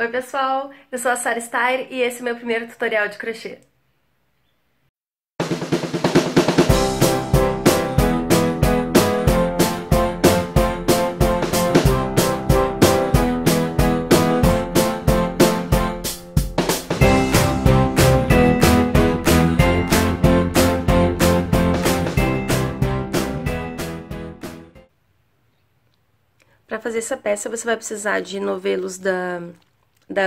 Oi pessoal, eu sou a Sara Steyer e esse é o meu primeiro tutorial de crochê. Para fazer essa peça, você vai precisar de novelos da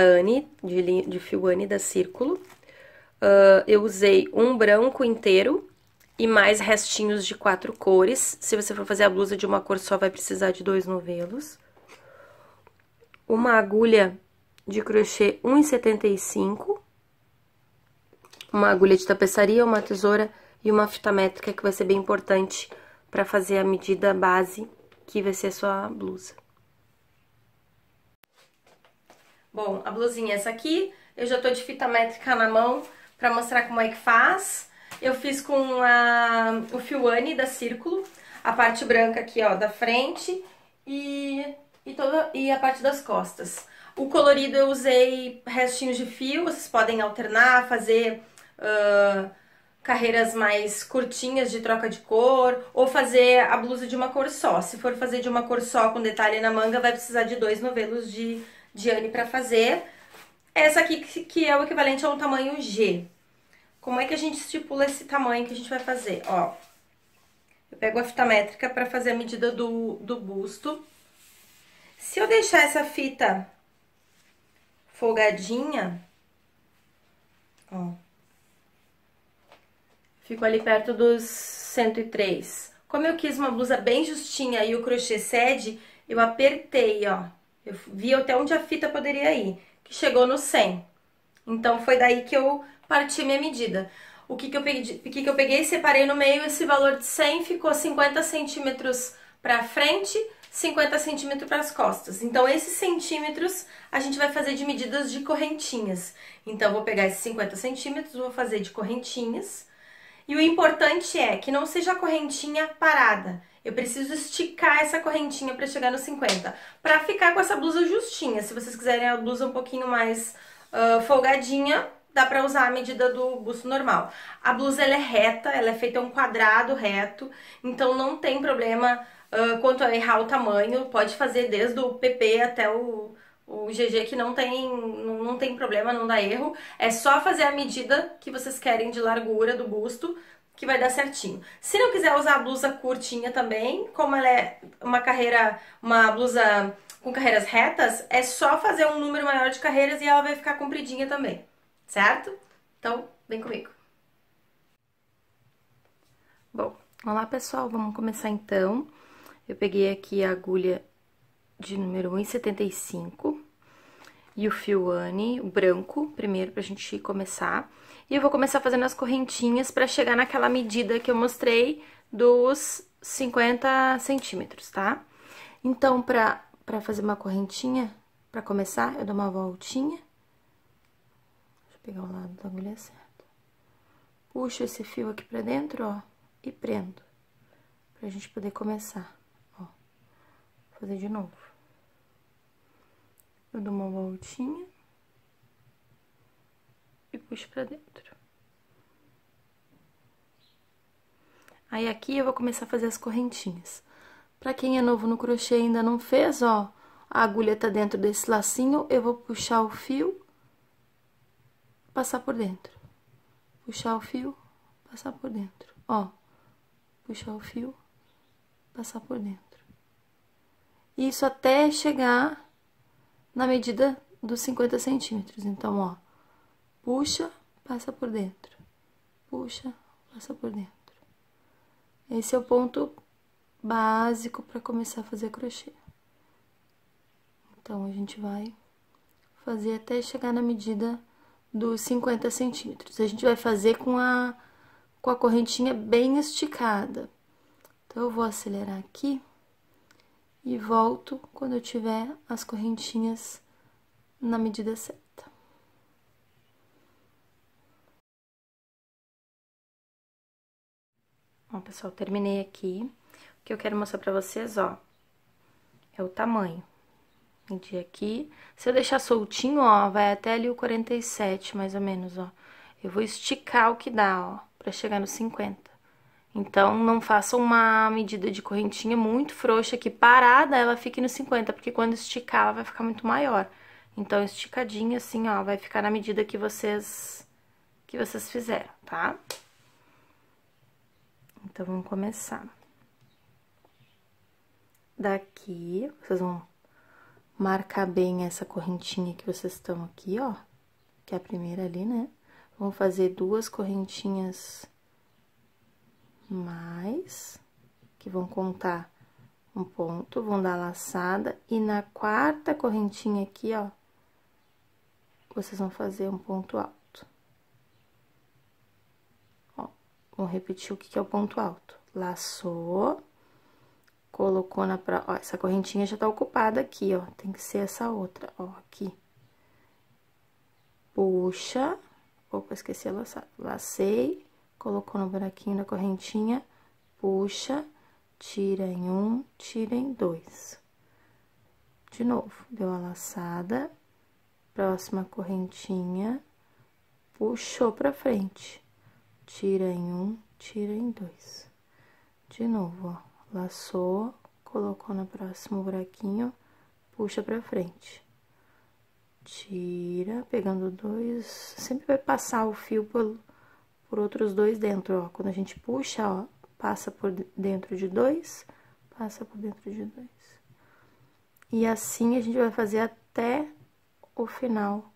Anne, de fio Anne da Círculo. Eu usei um branco inteiro e mais restinhos de 4 cores. Se você for fazer a blusa de uma cor só, vai precisar de 2 novelos. Uma agulha de crochê 1,75. Uma agulha de tapeçaria, uma tesoura e uma fita métrica, que vai ser bem importante para fazer a medida base, que vai ser a sua blusa. Bom, a blusinha é essa aqui. Eu já tô de fita métrica na mão pra mostrar como é que faz. Eu fiz com o fio Anne da Círculo, a parte branca aqui, ó, da frente e a parte das costas. O colorido eu usei restinhos de fio, vocês podem alternar, fazer carreiras mais curtinhas de troca de cor, ou fazer a blusa de uma cor só. Se for fazer de uma cor só com detalhe na manga, vai precisar de 2 novelos de Anne para fazer. Essa aqui que é o equivalente a um tamanho G. Como é que a gente estipula esse tamanho que a gente vai fazer? Ó, eu pego a fita métrica para fazer a medida do busto. Se eu deixar essa fita folgadinha, ó, fico ali perto dos 103. Como eu quis uma blusa bem justinha e o crochê cede, eu apertei, ó. Eu vi até onde a fita poderia ir, que chegou no 100. Então, foi daí que eu parti minha medida. O que eu peguei, separei no meio, esse valor de 100 ficou 50 centímetros pra frente, 50 centímetros para as costas. Então, esses centímetros a gente vai fazer de medidas de correntinhas. Então, eu vou pegar esses 50 centímetros, vou fazer de correntinhas. E o importante é que não seja a correntinha parada. Eu preciso esticar essa correntinha para chegar no 50. Para ficar com essa blusa justinha. Se vocês quiserem a blusa um pouquinho mais folgadinha, dá para usar a medida do busto normal. A blusa ela é reta, ela é feita um quadrado reto. Então não tem problema quanto a errar o tamanho. Pode fazer desde o PP até o GG, que não tem problema, não dá erro. É só fazer a medida que vocês querem de largura do busto, que vai dar certinho. Se não quiser usar a blusa curtinha também, como ela é uma blusa com carreiras retas, é só fazer um número maior de carreiras e ela vai ficar compridinha também, certo? Então, vem comigo. Bom, olá pessoal, vamos começar então. Eu peguei aqui a agulha de número 1,75 e o fio Anne, o branco, primeiro pra gente começar. E eu vou começar fazendo as correntinhas pra chegar naquela medida que eu mostrei dos 50 centímetros, tá? Então, pra fazer uma correntinha, pra começar, eu dou uma voltinha. Deixa eu pegar o lado da agulha certa. Puxo esse fio aqui pra dentro, ó, e prendo, pra gente poder começar, ó. Vou fazer de novo. Eu dou uma voltinha e puxo pra dentro. Aí aqui eu vou começar a fazer as correntinhas. Pra quem é novo no crochê e ainda não fez, ó, a agulha tá dentro desse lacinho, eu vou puxar o fio, passar por dentro. Puxar o fio, passar por dentro. Ó, puxar o fio, passar por dentro. Isso até chegar na medida dos 50 centímetros. Então, ó, puxa, passa por dentro. Puxa, passa por dentro. Esse é o ponto básico para começar a fazer crochê. Então, a gente vai fazer até chegar na medida dos 50 centímetros. A gente vai fazer com a correntinha bem esticada. Então, eu vou acelerar aqui e volto quando eu tiver as correntinhas na medida certa. Bom, pessoal, terminei aqui. O que eu quero mostrar pra vocês, ó, é o tamanho. Prendi aqui. Se eu deixar soltinho, ó, vai até ali o 47, mais ou menos, ó. Eu vou esticar o que dá, ó, pra chegar no 50. Então, não faça uma medida de correntinha muito frouxa que parada ela fique no 50, porque quando esticar ela vai ficar muito maior. Então, esticadinha assim, ó, vai ficar na medida que vocês fizeram, tá? Então, vamos começar. Daqui, vocês vão marcar bem essa correntinha que vocês estão aqui, ó, que é a primeira ali, né? Vão fazer duas correntinhas mais, que vão contar um ponto, vão dar laçada, e na quarta correntinha aqui, ó, vocês vão fazer um ponto alto. Ó, vou repetir o que é o ponto alto. Laçou, colocou na ó, essa correntinha já tá ocupada aqui, ó, tem que ser essa outra, ó, aqui. Puxa, opa, esqueci a laçada, lacei. Colocou no buraquinho da correntinha, puxa, tira em um, tira em dois. De novo, deu a laçada, próxima correntinha, puxou pra frente, tira em um, tira em dois. De novo, ó, laçou, colocou no próximo buraquinho, puxa pra frente. Tira, pegando dois, sempre vai passar o fio por outros dois dentro, ó. Quando a gente puxa, ó, passa por dentro de dois, passa por dentro de dois. E assim, a gente vai fazer até o final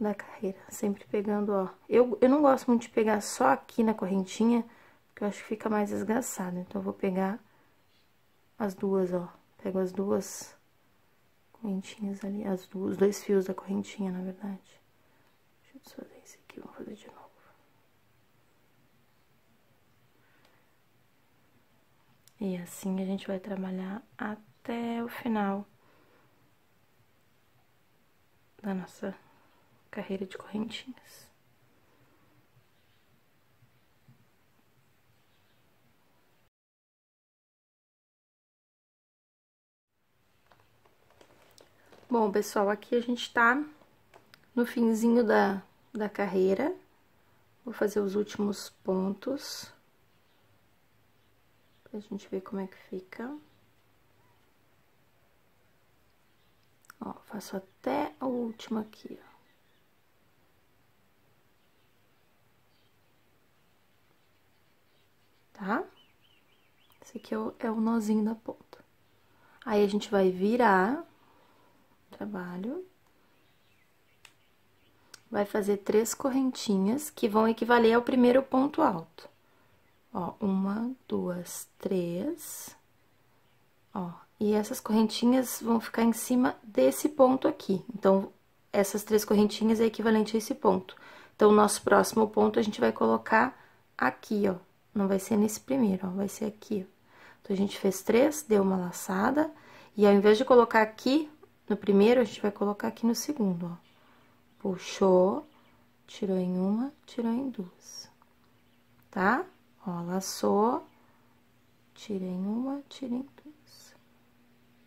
da carreira, sempre pegando, ó. Eu não gosto muito de pegar só aqui na correntinha, porque eu acho que fica mais esgaçado. Então, eu vou pegar as duas, ó. Pego as duas correntinhas ali, os dois fios da correntinha, na verdade. Deixa eu desfazer isso aqui, vou fazer de novo. E assim a gente vai trabalhar até o final da nossa carreira de correntinhas. Bom, pessoal, aqui a gente tá no finzinho da carreira. Vou fazer os últimos pontos. A gente vê como é que fica. Ó, faço até o último aqui, ó. Tá? Esse aqui é o nozinho da ponta. Aí, a gente vai virar o trabalho. Vai fazer três correntinhas que vão equivaler ao primeiro ponto alto. Ó, uma, duas, três, ó, e essas correntinhas vão ficar em cima desse ponto aqui. Então, essas três correntinhas é equivalente a esse ponto. Então, o nosso próximo ponto a gente vai colocar aqui, ó, não vai ser nesse primeiro, ó, vai ser aqui, ó. Então, a gente fez três, deu uma laçada, e ao invés de colocar aqui no primeiro, a gente vai colocar aqui no segundo, ó. Puxou, tirou em uma, tirou em duas, tá? Ó, laçou, tira em uma, tira em duas.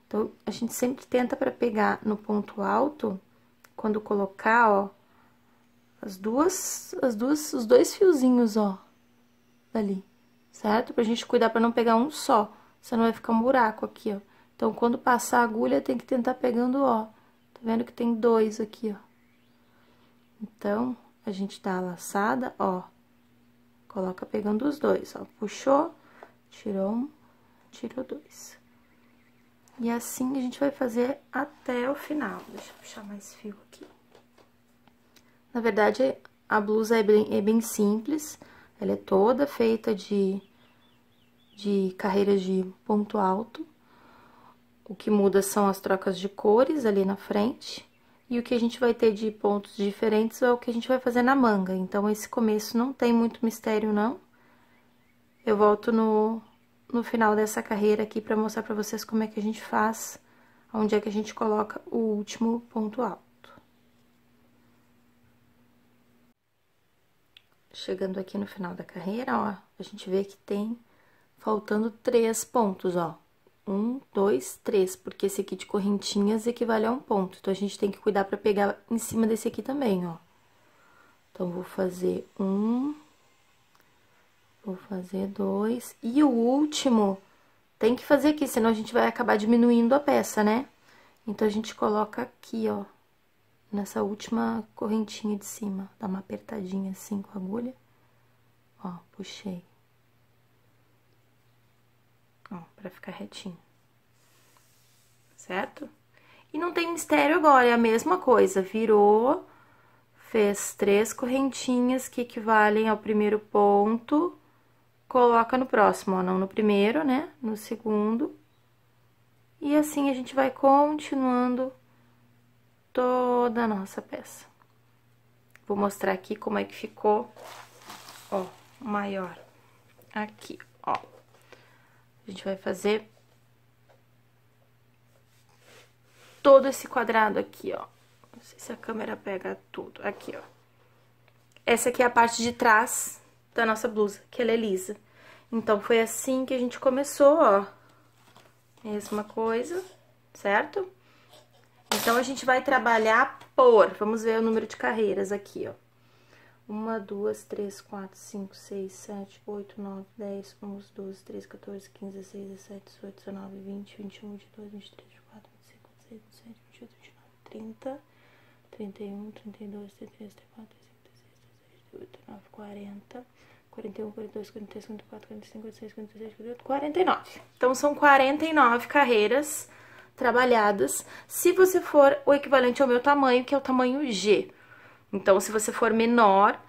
Então, a gente sempre tenta pra pegar no ponto alto, quando colocar, ó, os dois fiozinhos, ó, dali, certo? Pra gente cuidar pra não pegar um só, senão vai ficar um buraco aqui, ó. Então, quando passar a agulha, tem que tentar pegando, ó, tá vendo que tem dois aqui, ó. Então, a gente dá a laçada, ó. Coloca pegando os dois, ó, puxou, tirou um, tirou dois. E assim a gente vai fazer até o final. Deixa eu puxar mais fio aqui. Na verdade, a blusa é bem simples, ela é toda feita de carreiras de ponto alto. O que muda são as trocas de cores ali na frente. E o que a gente vai ter de pontos diferentes é o que a gente vai fazer na manga. Então, esse começo não tem muito mistério, não. Eu volto no final dessa carreira aqui pra mostrar pra vocês como é que a gente faz, onde é que a gente coloca o último ponto alto. Chegando aqui no final da carreira, ó, a gente vê que tem faltando três pontos, ó. Um, dois, três, porque esse aqui de correntinhas equivale a um ponto. Então, a gente tem que cuidar pra pegar em cima desse aqui também, ó. Então, vou fazer um, vou fazer dois, e o último tem que fazer aqui, senão a gente vai acabar diminuindo a peça, né? Então, a gente coloca aqui, ó, nessa última correntinha de cima. Dá uma apertadinha assim com a agulha. Ó, puxei. Ó, pra ficar retinho. Certo? E não tem mistério agora, é a mesma coisa. Virou, fez três correntinhas que equivalem ao primeiro ponto. Coloca no próximo, ó, não no primeiro, né? No segundo. E assim a gente vai continuando toda a nossa peça. Vou mostrar aqui como é que ficou, ó, maior. Aqui, ó. A gente vai fazer todo esse quadrado aqui, ó. Não sei se a câmera pega tudo. Aqui, ó. Essa aqui é a parte de trás da nossa blusa, que ela é lisa. Então, foi assim que a gente começou, ó. Mesma coisa, certo? Então, a gente vai trabalhar por... Vamos ver o número de carreiras aqui, ó. 1, 2, 3, 4, 5, 6, 7, 8, 9, 10, 11, 12, 13, 14, 15, 16, 17, 18, 19, 20, 21, 22, 23, 24, 25, 26, 27, 28, 29, 30, 31, 32, 33, 34, 35, 36, 37, 38, 39, 40, 41, 42, 43, 44, 45, 46, 47, 48, 49. Então, são 49 carreiras trabalhadas, se você for o equivalente ao meu tamanho, que é o tamanho G. Então, se você for menor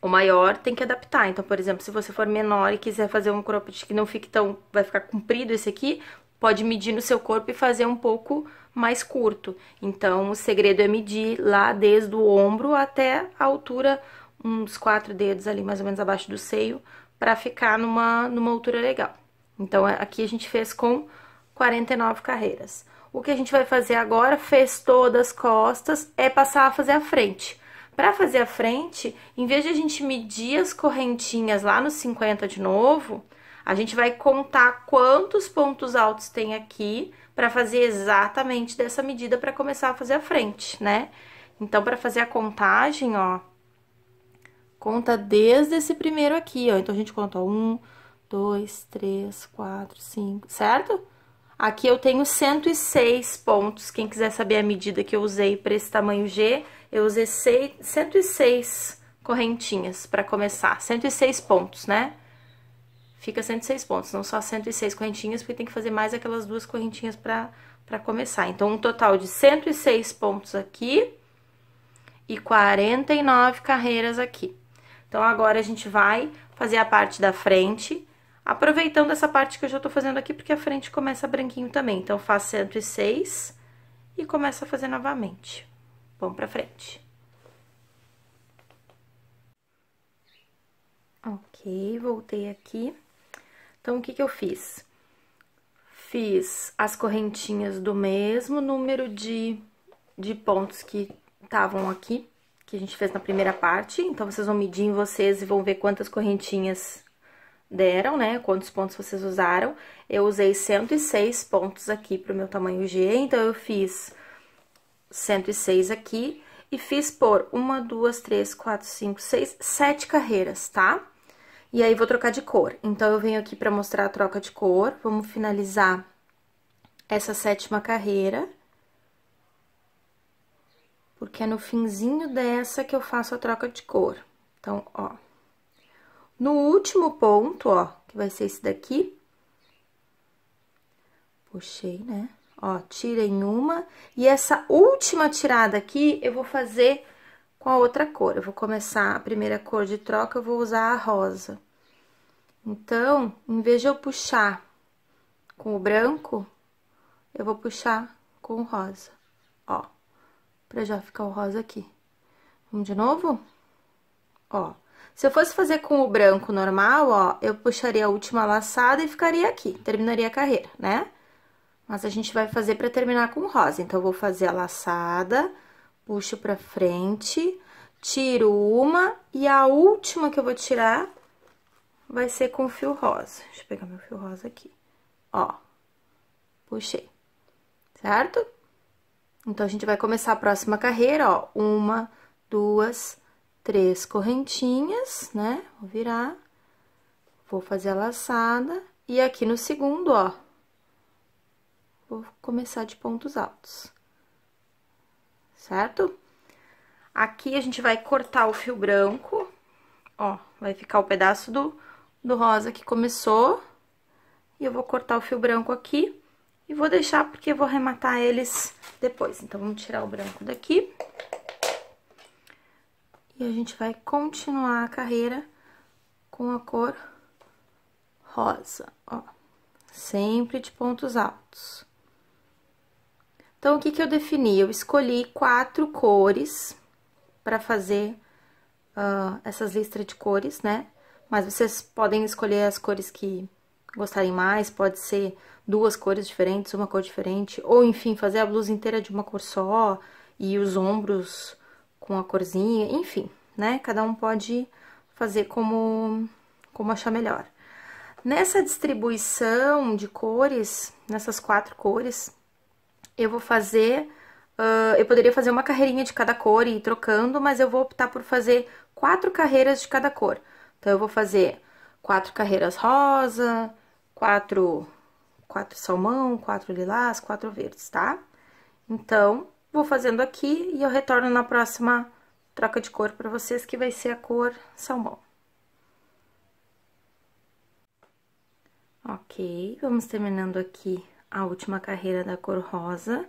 ou maior, tem que adaptar. Então, por exemplo, se você for menor e quiser fazer um cropped que não fique tão... vai ficar comprido esse aqui, pode medir no seu corpo e fazer um pouco mais curto. Então, o segredo é medir lá desde o ombro até a altura, uns 4 dedos ali, mais ou menos abaixo do seio, pra ficar numa altura legal. Então, aqui a gente fez com 49 carreiras. O que a gente vai fazer agora, fez todas as costas, é passar a fazer a frente. Para fazer a frente, em vez de a gente medir as correntinhas lá nos 50 de novo, a gente vai contar quantos pontos altos tem aqui para fazer exatamente dessa medida para começar a fazer a frente, né? Então, para fazer a contagem, ó, conta desde esse primeiro aqui, ó. Então, a gente conta 1, 2, 3, 4, 5, certo? Aqui eu tenho 106 pontos. Quem quiser saber a medida que eu usei para esse tamanho G, eu usei 106 correntinhas para começar. 106 pontos, né? Fica 106 pontos, não só 106 correntinhas, porque tem que fazer mais aquelas duas correntinhas para começar. Então, um total de 106 pontos aqui e 49 carreiras aqui. Então, agora a gente vai fazer a parte da frente... Aproveitando essa parte que eu já tô fazendo aqui, porque a frente começa branquinho também. Então, faço 106 e começo a fazer novamente. Vamos pra frente. Ok, voltei aqui. Então, o que que eu fiz? Fiz as correntinhas do mesmo número de pontos que estavam aqui, que a gente fez na primeira parte. Então, vocês vão medir em vocês e vão ver quantas correntinhas... deram, né? Quantos pontos vocês usaram. Eu usei 106 pontos aqui pro meu tamanho G, então eu fiz 106 aqui e fiz por 1, 2, 3, 4, 5, 6, 7 carreiras, tá? E aí, vou trocar de cor. Então, eu venho aqui pra mostrar a troca de cor, vamos finalizar essa sétima carreira, porque é no finzinho dessa que eu faço a troca de cor. Então, ó... No último ponto, ó, que vai ser esse daqui, puxei, né? Ó, tirei uma, e essa última tirada aqui eu vou fazer com a outra cor. Eu vou começar a primeira cor de troca, eu vou usar a rosa. Então, em vez de eu puxar com o branco, eu vou puxar com o rosa, ó, pra já ficar o rosa aqui. Vamos de novo? Ó. Se eu fosse fazer com o branco normal, ó, eu puxaria a última laçada e ficaria aqui, terminaria a carreira, né? Mas a gente vai fazer pra terminar com rosa, então eu vou fazer a laçada, puxo pra frente, tiro uma e a última que eu vou tirar vai ser com fio rosa. Deixa eu pegar meu fio rosa aqui, ó. puxei, certo? Então, a gente vai começar a próxima carreira, ó, 1, 2, 3 correntinhas, né? Vou virar, vou fazer a laçada, e aqui no segundo, ó, vou começar de pontos altos, certo? Aqui a gente vai cortar o fio branco, ó, vai ficar o pedaço do rosa que começou, e eu vou cortar o fio branco aqui, e vou deixar porque eu vou arrematar eles depois. Então, vamos tirar o branco daqui. E a gente vai continuar a carreira com a cor rosa, ó. Sempre de pontos altos. Então, o que que eu defini? Eu escolhi 4 cores para fazer essas listras de cores, né? Mas vocês podem escolher as cores que gostarem mais, pode ser 2 cores diferentes, uma cor diferente, ou enfim, fazer a blusa inteira de uma cor só e os ombros com a corzinha, enfim, né? Cada um pode fazer como achar melhor. Nessa distribuição de cores, nessas 4 cores, eu vou fazer, eu poderia fazer uma carreirinha de cada cor e ir trocando, mas eu vou optar por fazer 4 carreiras de cada cor. Então, eu vou fazer 4 carreiras rosa, 4 salmão, 4 lilás, 4 verdes, tá? Então, vou fazendo aqui e eu retorno na próxima troca de cor pra vocês, que vai ser a cor salmão. Ok, vamos terminando aqui a última carreira da cor rosa,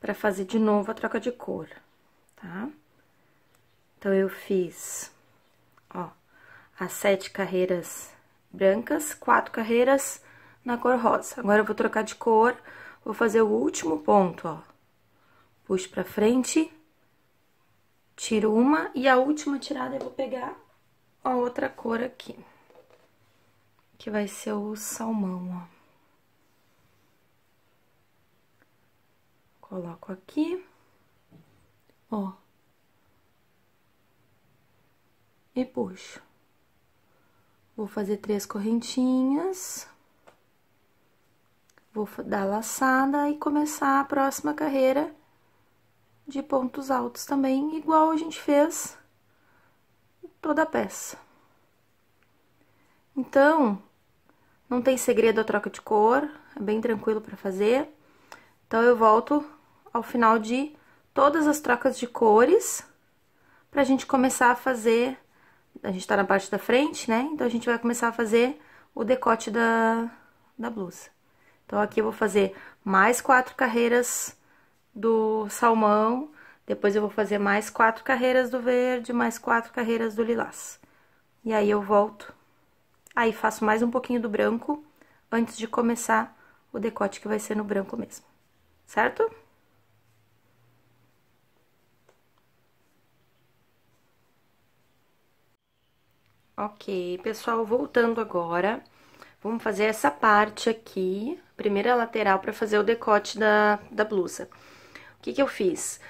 pra fazer de novo a troca de cor, tá? Então, eu fiz, ó, as 7 carreiras brancas, 4 carreiras na cor rosa. Agora, eu vou trocar de cor, vou fazer o último ponto, ó. Puxo pra frente, tiro uma, e a última tirada eu vou pegar a outra cor aqui, que vai ser o salmão, ó. Coloco aqui, ó, e puxo. Vou fazer 3 correntinhas, vou dar laçada e começar a próxima carreira de pontos altos também, igual a gente fez toda a peça. Então, não tem segredo a troca de cor, é bem tranquilo para fazer. Então, eu volto ao final de todas as trocas de cores, pra gente começar a fazer... A gente tá na parte da frente, né? Então, a gente vai começar a fazer o decote da blusa. Então, aqui eu vou fazer mais 4 carreiras do salmão, depois eu vou fazer mais 4 carreiras do verde, mais 4 carreiras do lilás. E aí, eu volto, aí faço mais um pouquinho do branco, antes de começar o decote, que vai ser no branco mesmo, certo? Ok, pessoal, voltando agora, vamos fazer essa parte aqui, primeira lateral, para fazer o decote da blusa. O que que eu fiz?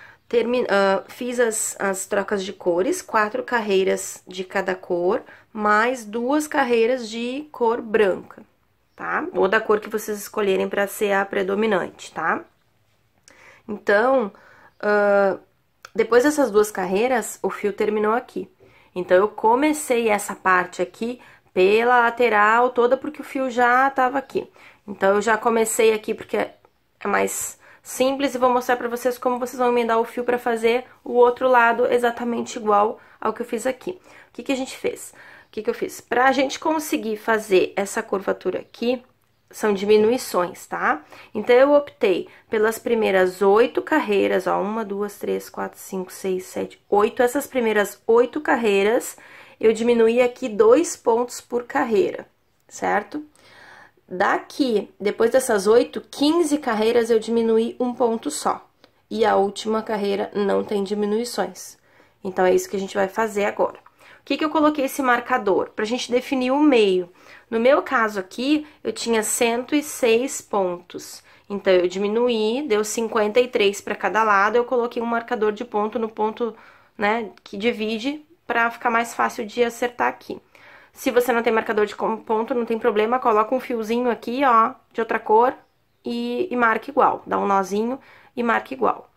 Fiz as trocas de cores, 4 carreiras de cada cor, mais 2 carreiras de cor branca, tá? Ou da cor que vocês escolherem para ser a predominante, tá? Então, depois dessas 2 carreiras, o fio terminou aqui. Então, eu comecei essa parte aqui pela lateral toda, porque o fio já tava aqui. Então, eu já comecei aqui porque é mais simples, e vou mostrar pra vocês como vocês vão emendar o fio pra fazer o outro lado exatamente igual ao que eu fiz aqui. O que que a gente fez? O que que eu fiz? Pra gente conseguir fazer essa curvatura aqui, são diminuições, tá? Então, eu optei pelas primeiras 8 carreiras, ó, 1, 2, 3, 4, 5, 6, 7, 8. Essas primeiras 8 carreiras, eu diminuí aqui 2 pontos por carreira, certo? Daqui, depois dessas 8, 15 carreiras, eu diminuí 1 ponto só. E a última carreira não tem diminuições. Então, é isso que a gente vai fazer agora. O que que eu coloquei esse marcador? Pra gente definir o meio. No meu caso aqui, eu tinha 106 pontos. Então, eu diminuí, deu 53 pra cada lado, eu coloquei um marcador de ponto no ponto, né, que divide, pra ficar mais fácil de acertar aqui. Se você não tem marcador de ponto, não tem problema, coloca um fiozinho aqui, ó, de outra cor, e marca igual. Dá um nozinho e marca igual.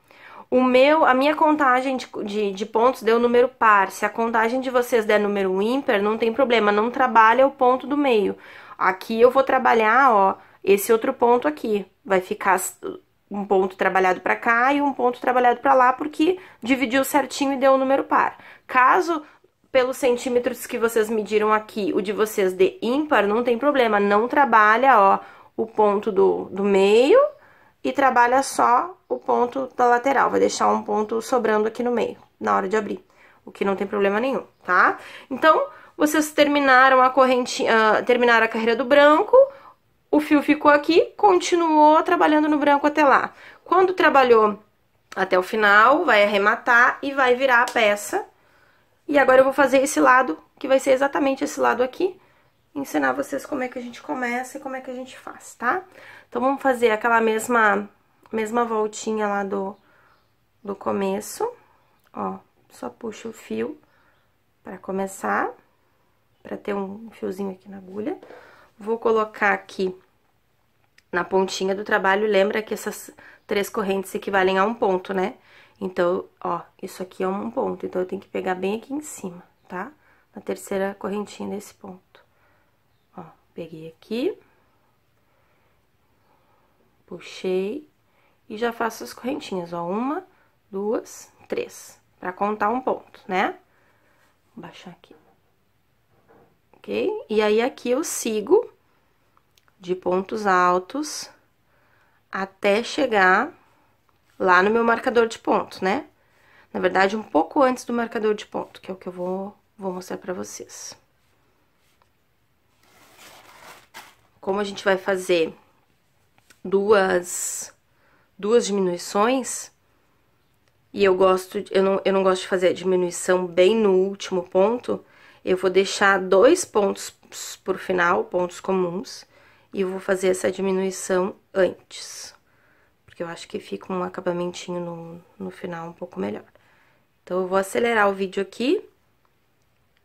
O meu, a minha contagem de pontos deu número par. Se a contagem de vocês der número ímpar, não tem problema, não trabalha o ponto do meio. Aqui eu vou trabalhar, ó, esse outro ponto aqui. Vai ficar um ponto trabalhado pra cá e um ponto trabalhado pra lá, porque dividiu certinho e deu o número par. Caso, pelos centímetros que vocês mediram aqui, o de vocês dê ímpar, não tem problema, não trabalha, ó, o ponto do meio e trabalha só o ponto da lateral, vai deixar um ponto sobrando aqui no meio, na hora de abrir, o que não tem problema nenhum, tá? Então, vocês terminaram a correntinha, terminaram a carreira do branco, o fio ficou aqui, continuou trabalhando no branco até lá. Quando trabalhou até o final, vai arrematar e vai virar a peça. E agora eu vou fazer esse lado, que vai ser exatamente esse lado aqui, ensinar vocês como é que a gente começa e como é que a gente faz, tá? Então, vamos fazer aquela mesma voltinha lá do começo, ó, só puxo o fio pra começar, pra ter um fiozinho aqui na agulha. Vou colocar aqui na pontinha do trabalho, lembra que essas três correntes equivalem a um ponto, né? Então, ó, isso aqui é um ponto, então eu tenho que pegar bem aqui em cima, tá? Na terceira correntinha desse ponto. Ó, peguei aqui, puxei. E já faço as correntinhas, ó, 1, 2, 3, pra contar um ponto, né? Vou baixar aqui. Ok? E aí, aqui eu sigo de pontos altos até chegar lá no meu marcador de ponto, né? Na verdade, um pouco antes do marcador de ponto, que é o que eu vou mostrar pra vocês. Como a gente vai fazer duas diminuições, e eu não gosto de fazer a diminuição bem no último ponto, eu vou deixar 2 pontos por final, pontos comuns, e eu vou fazer essa diminuição antes, porque eu acho que fica um acabamentinho no final um pouco melhor. Então, eu vou acelerar o vídeo aqui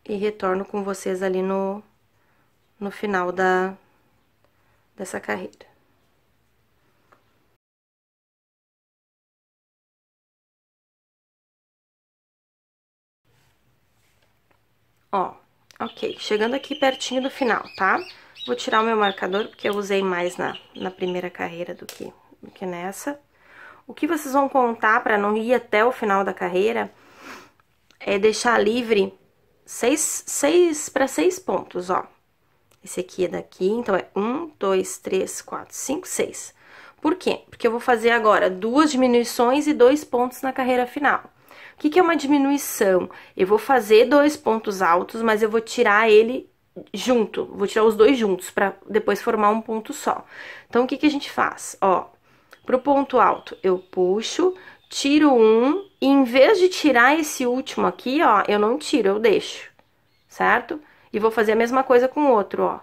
e retorno com vocês ali no final dessa carreira. Ó, ok, chegando aqui pertinho do final, tá? Vou tirar o meu marcador, porque eu usei mais na primeira carreira do que nessa. O que vocês vão contar pra não ir até o final da carreira é deixar livre 6 pra 6 pontos, ó. Esse aqui é daqui, então é 1, 2, 3, 4, 5, 6. Por quê? Porque eu vou fazer agora 2 diminuições e 2 pontos na carreira final. O que é uma diminuição? Eu vou fazer 2 pontos altos, mas eu vou tirar ele junto. Vou tirar os 2 juntos, pra depois formar um ponto só. Então, o que a gente faz? Ó, pro ponto alto, eu puxo, tiro um, e em vez de tirar esse último aqui, ó, eu não tiro, eu deixo, certo? E vou fazer a mesma coisa com o outro, ó.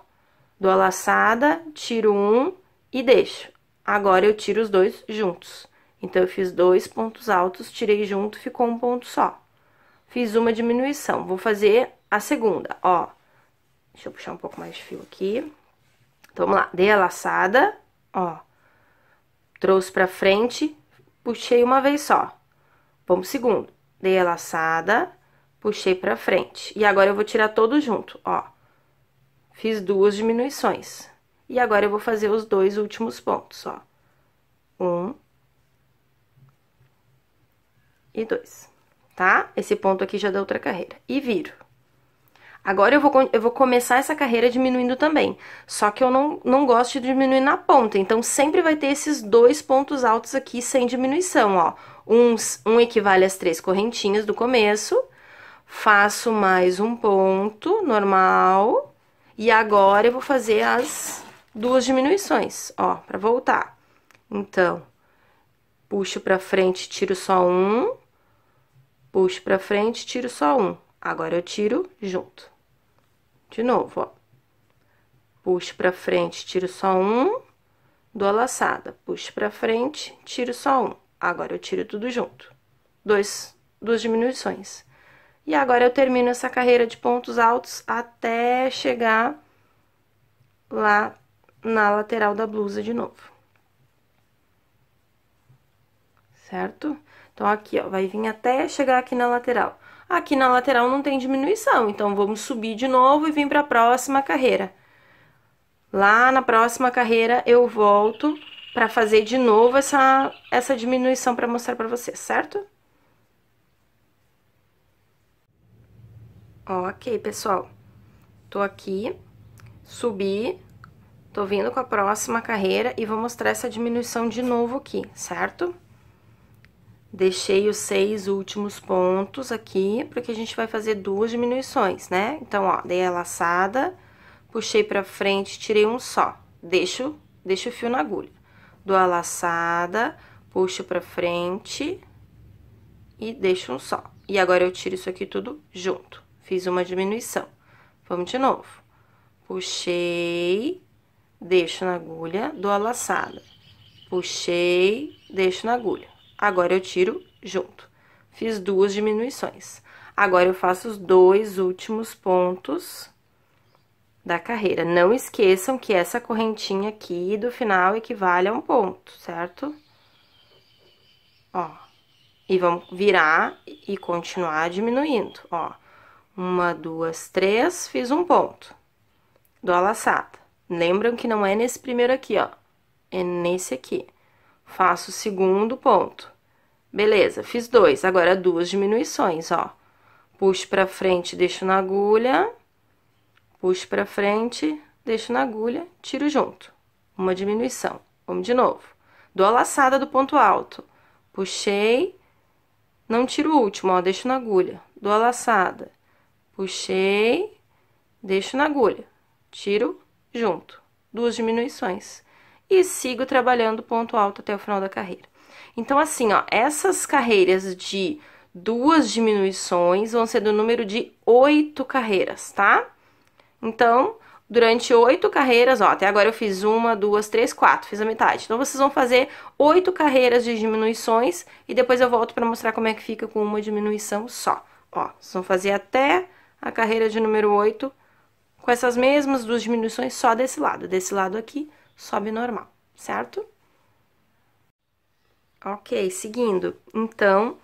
Dou a laçada, tiro um e deixo. Agora, eu tiro os 2 juntos. Então, eu fiz 2 pontos altos, tirei junto, ficou um ponto só. Fiz uma diminuição, vou fazer a segunda, ó. Deixa eu puxar um pouco mais de fio aqui. Então, vamos lá, dei a laçada, ó. Trouxe pra frente, puxei uma vez só. Vamos segundo, dei a laçada, puxei pra frente. E agora, eu vou tirar todo junto, ó. Fiz 2 diminuições. E agora, eu vou fazer os 2 últimos pontos, ó. 1 e 2, tá? Esse ponto aqui já da outra carreira. E viro. Agora, eu vou começar essa carreira diminuindo também. Só que eu não gosto de diminuir na ponta. Então, sempre vai ter esses 2 pontos altos aqui sem diminuição, ó. Um equivale às 3 correntinhas do começo. Faço mais um ponto normal. E agora, eu vou fazer as 2 diminuições, ó, pra voltar. Então, puxo pra frente, tiro só um. Puxo pra frente, tiro só um. Agora, eu tiro junto. De novo, ó. Puxo pra frente, tiro só um. Dou a laçada. Puxo pra frente, tiro só um. Agora, eu tiro tudo junto. 2 diminuições. E agora, eu termino essa carreira de pontos altos até chegar lá na lateral da blusa de novo. certo? Então, aqui, ó, vai vir até chegar aqui na lateral. Aqui na lateral não tem diminuição, então, vamos subir de novo e vir pra próxima carreira. Lá na próxima carreira, eu volto pra fazer de novo essa diminuição pra mostrar pra vocês, certo? Ok, pessoal. Tô aqui, subi, tô vindo com a próxima carreira e vou mostrar essa diminuição de novo aqui, certo? Deixei os 6 últimos pontos aqui, porque a gente vai fazer 2 diminuições, né? Então, ó, dei a laçada, puxei pra frente, tirei um só. Deixo o fio na agulha. Dou a laçada, puxo pra frente e deixo um só. E agora eu tiro isso aqui tudo junto. Fiz uma diminuição. Vamos de novo. Puxei, deixo na agulha, dou a laçada. Puxei, deixo na agulha. Agora eu tiro junto. Fiz 2 diminuições. Agora eu faço os 2 últimos pontos da carreira. Não esqueçam que essa correntinha aqui do final equivale a um ponto, certo? Ó. E vamos virar e continuar diminuindo, ó. 1, 2, 3, fiz um ponto. Dou a laçada. Lembram que não é nesse primeiro aqui, ó. É nesse aqui. Faço o segundo ponto. Beleza, fiz 2. Agora, 2 diminuições, ó. Puxo pra frente, deixo na agulha. Puxo pra frente, deixo na agulha, tiro junto. Uma diminuição. Vamos de novo. Dou a laçada do ponto alto. Puxei, não tiro o último, ó, deixo na agulha. Dou a laçada. Puxei, deixo na agulha. Tiro junto. 2 diminuições. E sigo trabalhando o ponto alto até o final da carreira. Então, assim, ó, essas carreiras de 2 diminuições vão ser do número de 8 carreiras, tá? Então, durante 8 carreiras, ó, até agora eu fiz 1, 2, 3, 4, fiz a metade. Então, vocês vão fazer 8 carreiras de diminuições e depois eu volto pra mostrar como é que fica com uma diminuição só. Ó, vocês vão fazer até a carreira de número 8 com essas mesmas 2 diminuições só desse lado aqui. Sobe normal, certo? Ok, seguindo. Então,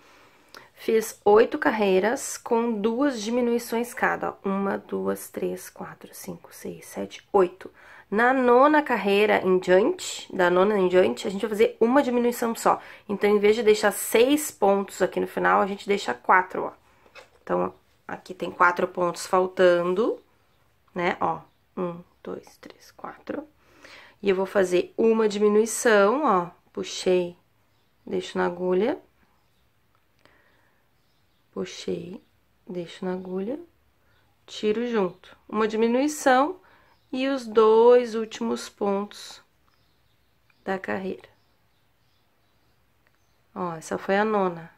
fiz 8 carreiras com 2 diminuições cada. 1, 2, 3, 4, 5, 6, 7, 8. Na 9ª carreira em diante, da 9ª em diante, a gente vai fazer uma diminuição só. Então, em vez de deixar 6 pontos aqui no final, a gente deixa 4, ó. Então, aqui tem 4 pontos faltando, né? Ó, 1, 2, 3, 4... E eu vou fazer uma diminuição, ó, puxei, deixo na agulha, puxei, deixo na agulha, tiro junto. Uma diminuição e os 2 últimos pontos da carreira. Ó, essa foi a 9ª.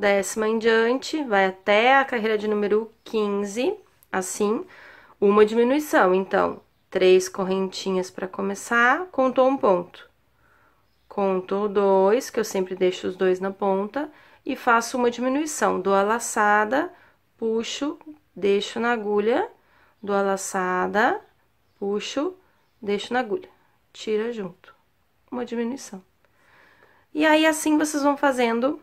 10ª em diante, vai até a carreira de número 15, assim, uma diminuição, então... 3 correntinhas para começar, contou um ponto. Conto 2, que eu sempre deixo os 2 na ponta, e faço uma diminuição. Dou a laçada, puxo, deixo na agulha, dou a laçada, puxo, deixo na agulha. Tira junto. Uma diminuição. E aí, assim, vocês vão fazendo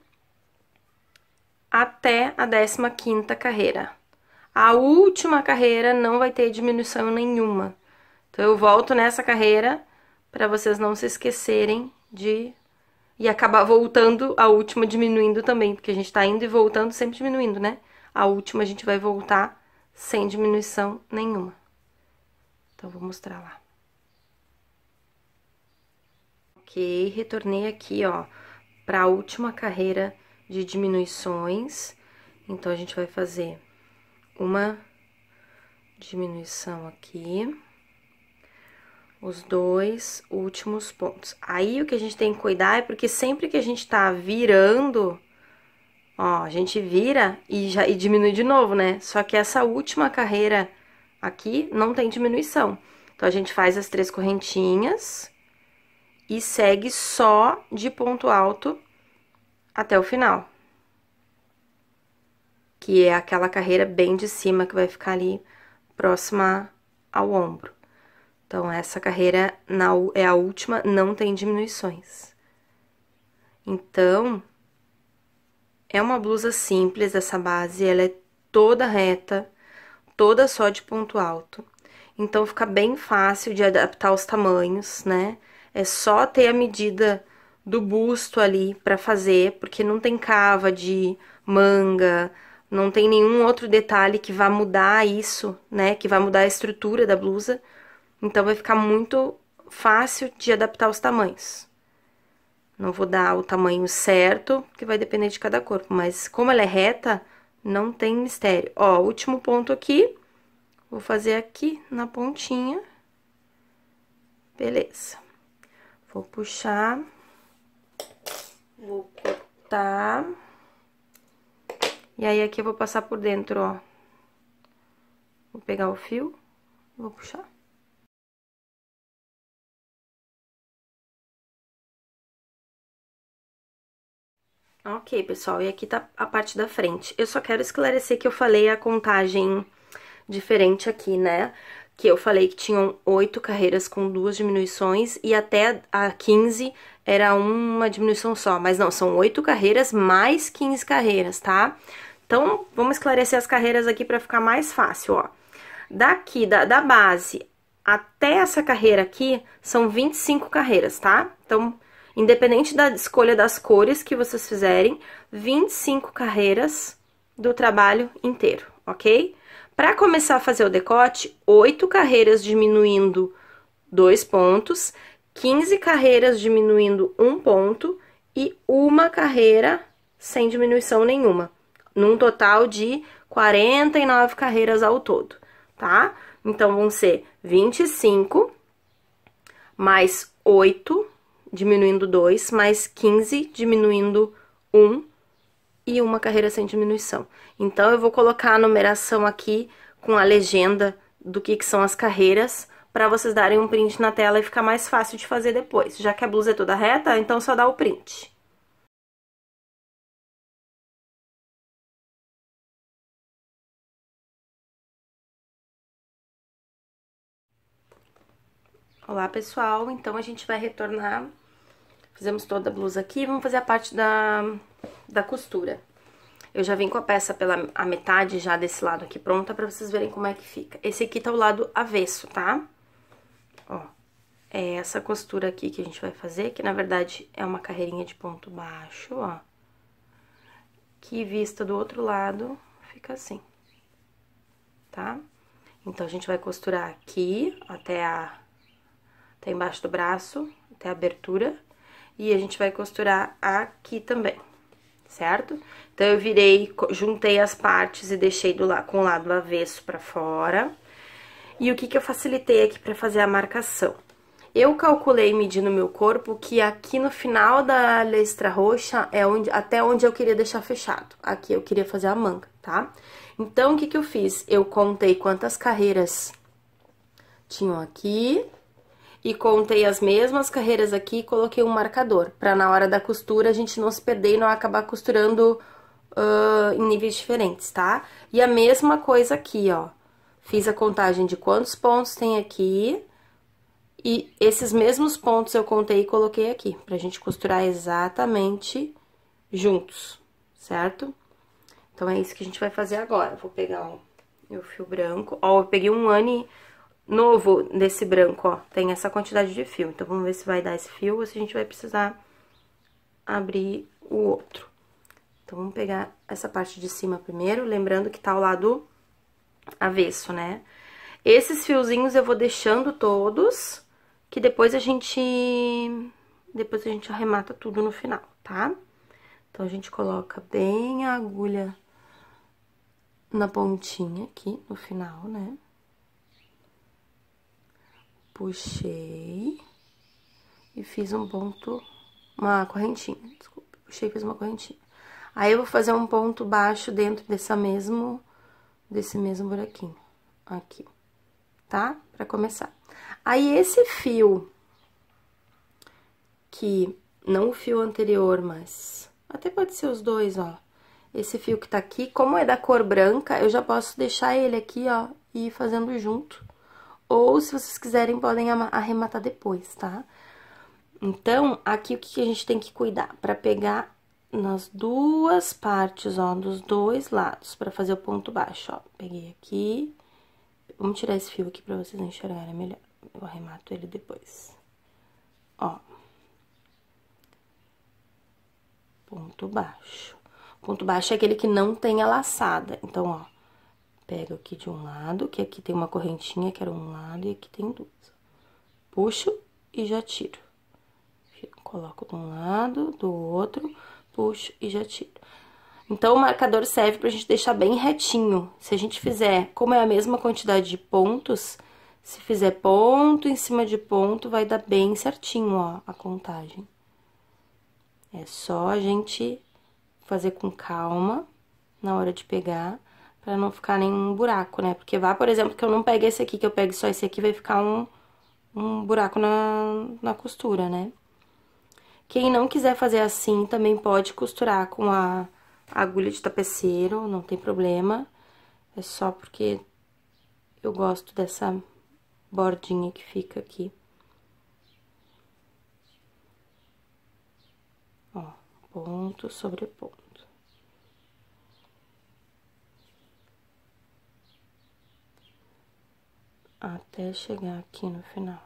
até a 15ª carreira. A última carreira não vai ter diminuição nenhuma. Então, eu volto nessa carreira para vocês não se esquecerem de... E acabar voltando a última diminuindo também, porque a gente tá indo e voltando sempre diminuindo, né? A última a gente vai voltar sem diminuição nenhuma. Então, vou mostrar lá. Ok, retornei aqui, ó, pra última carreira de diminuições. Então, a gente vai fazer uma diminuição aqui... Os 2 últimos pontos. Aí, o que a gente tem que cuidar é porque sempre que a gente tá virando, ó, a gente vira e diminui de novo, né? Só que essa última carreira aqui não tem diminuição. Então, a gente faz as 3 correntinhas e segue só de ponto alto até o final. Que é aquela carreira bem de cima que vai ficar ali próxima ao ombro. Então, essa carreira é a última, não tem diminuições. Então, é uma blusa simples essa base, ela é toda reta, toda só de ponto alto. Então, fica bem fácil de adaptar os tamanhos, né? É só ter a medida do busto ali pra fazer, porque não tem cava de manga, não tem nenhum outro detalhe que vá mudar isso, né? Que vai mudar a estrutura da blusa. Então, vai ficar muito fácil de adaptar os tamanhos. Não vou dar o tamanho certo, porque vai depender de cada corpo. Mas como ela é reta, não tem mistério. Ó, último ponto aqui. Vou fazer aqui na pontinha. Beleza. Vou puxar. Vou cortar. E aí, aqui eu vou passar por dentro, ó. Vou pegar o fio, vou puxar. Ok, pessoal, e aqui tá a parte da frente. Eu só quero esclarecer que eu falei a contagem diferente aqui, né? Que eu falei que tinham 8 carreiras com 2 diminuições e até a 15 era uma diminuição só. Mas não, são 8 carreiras mais 15 carreiras, tá? Então, vamos esclarecer as carreiras aqui pra ficar mais fácil, ó. Daqui, da base até essa carreira aqui, são 25 carreiras, tá? Então, independente da escolha das cores que vocês fizerem, 25 carreiras do trabalho inteiro, ok? Para começar a fazer o decote, 8 carreiras diminuindo 2 pontos, 15 carreiras diminuindo 1 ponto e uma carreira sem diminuição nenhuma. Num total de 49 carreiras ao todo, tá? Então, vão ser 25 mais 8, diminuindo 2, mais 15, diminuindo 1. E uma carreira sem diminuição. Então, eu vou colocar a numeração aqui com a legenda do que são as carreiras, pra vocês darem um print na tela e ficar mais fácil de fazer depois. Já que a blusa é toda reta, então só dá o print. Olá, pessoal. Então, a gente vai retornar. Fizemos toda a blusa aqui, vamos fazer a parte da costura. Eu já vim com a peça pela a metade já desse lado aqui pronta pra vocês verem como é que fica. Esse aqui tá o lado avesso, tá? Ó, é essa costura aqui que a gente vai fazer, que na verdade é uma carreirinha de ponto baixo, ó. Que vista do outro lado fica assim, tá? Então, a gente vai costurar aqui até embaixo do braço, até a abertura. E a gente vai costurar aqui também, certo? Então, eu virei, juntei as partes e deixei com o lado avesso pra fora. E o que eu facilitei aqui pra fazer a marcação? Eu calculei, medindo meu corpo, que aqui no final da listra roxa é até onde eu queria deixar fechado. Aqui eu queria fazer a manga, tá? Então, o que eu fiz? Eu contei quantas carreiras tinham aqui. E contei as mesmas carreiras aqui e coloquei um marcador, pra na hora da costura a gente não se perder e não acabar costurando em níveis diferentes, tá? E a mesma coisa aqui, ó. Fiz a contagem de quantos pontos tem aqui e esses mesmos pontos eu contei e coloquei aqui, pra gente costurar exatamente juntos, certo? Então, é isso que a gente vai fazer agora. Vou pegar o meu fio branco. Ó, eu peguei um Anne novo desse branco, ó, tem essa quantidade de fio. Então, vamos ver se vai dar esse fio ou se a gente vai precisar abrir o outro. Então, vamos pegar essa parte de cima primeiro, lembrando que tá ao lado avesso, né? Esses fiozinhos eu vou deixando todos, que depois a gente arremata tudo no final, tá? Então, a gente coloca bem a agulha na pontinha aqui, no final, né? Puxei e fiz um ponto, uma correntinha, desculpa, puxei e fiz uma correntinha. Aí, eu vou fazer um ponto baixo dentro desse mesmo buraquinho, aqui, tá? Pra começar. Aí, esse fio, que não o fio anterior, mas até pode ser os dois, ó. Esse fio que tá aqui, como é da cor branca, eu já posso deixar ele aqui, ó, e ir fazendo junto. Ou, se vocês quiserem, podem arrematar depois, tá? Então, aqui o que a gente tem que cuidar? Pra pegar nas duas partes, ó, dos dois lados, pra fazer o ponto baixo, ó. Peguei aqui. Vamos tirar esse fio aqui pra vocês enxergarem melhor. Eu arremato ele depois. Ó. Ponto baixo. Ponto baixo é aquele que não tem a laçada. Então, ó, pego aqui de um lado, que aqui tem uma correntinha, que era um lado, e aqui tem duas. Puxo e já tiro. Coloco de um lado, do outro, puxo e já tiro. Então, o marcador serve pra gente deixar bem retinho. Se a gente fizer, como é a mesma quantidade de pontos, se fizer ponto em cima de ponto, vai dar bem certinho, ó, a contagem. É só a gente fazer com calma na hora de pegar, pra não ficar nenhum buraco, né? Porque vá, por exemplo, que eu não pegue esse aqui, que eu pegue só esse aqui, vai ficar um buraco na costura, né? Quem não quiser fazer assim, também pode costurar com a agulha de tapeceiro, não tem problema. É só porque eu gosto dessa bordinha que fica aqui. Ó, ponto sobre ponto. Até chegar aqui no final.